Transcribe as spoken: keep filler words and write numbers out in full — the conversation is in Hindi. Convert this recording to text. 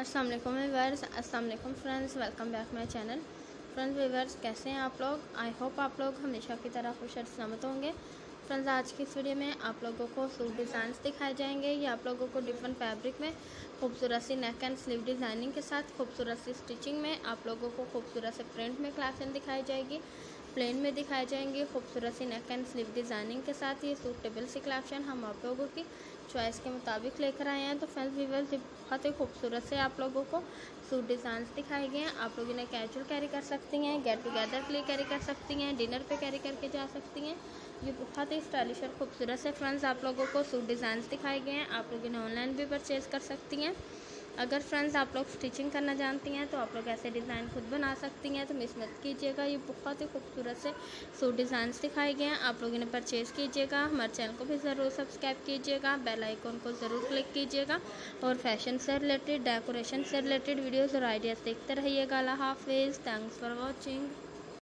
अस्सलाम वालेकुम व्यूअर्स, अस्सलाम वालेकुम friends, welcome back my channel. Friends viewers, कैसे हैं आप लोग? आई होप आप लोग हमेशा की तरह खुश और सलामत होंगे। फ्रेंड्स, आज की इस वीडियो में आप लोगों को सूट डिज़ाइंस दिखाए जाएंगे। ये आप लोगों को डिफरेंट फैब्रिक में खूबसूरत सी नेक एंड स्लीव डिज़ाइनिंग के साथ खूबसूरत सी स्टिचिंग में आप लोगों को खूबसूरत से प्रिंट में क्लासें दिखाई जाएगी, प्लेन में दिखाई जाएंगे खूबसूरत सी नेक एंड स्लीव डिज़ाइनिंग के साथ। ये सूटेबल सी कलेक्शन हम आप लोगों की चॉइस के मुताबिक लेकर आए हैं। तो फ्रेंड्स व्यूअर्स, बहुत ही खूबसूरत से आप लोगों को सूट डिज़ाइंस दिखाए गए हैं। आप लोग इन्हें कैजुअल कैरी कर सकती हैं, गेट टुगेदर के लिए कैरी कर सकती हैं, डिनर पे कैरी करके जा सकती हैं। ये बहुत ही स्टाइलिश और खूबसूरत से फ्रेंड्स आप लोगों को सूट डिज़ाइंस दिखाए गए हैं। आप लोग इन्हें ऑनलाइन भी परचेज़ कर सकती हैं। अगर फ्रेंड्स आप लोग स्टिचिंग करना जानती हैं तो आप लोग ऐसे डिज़ाइन खुद बना सकती हैं, तो मिस मत कीजिएगा। ये बहुत ही खूबसूरत से सूट डिज़ाइंस दिखाए गए हैं। आप लोग इन्हें परचेज़ कीजिएगा। हमारे चैनल को भी ज़रूर सब्सक्राइब कीजिएगा, बेल आइकॉन को ज़रूर क्लिक कीजिएगा और फैशन से रिलेटेड, डेकोरेशन से रिलेटेड वीडियोज़ और आइडियाज़ देखते रहिएगा। अल्लाह हाफिज़। Thanks for watching.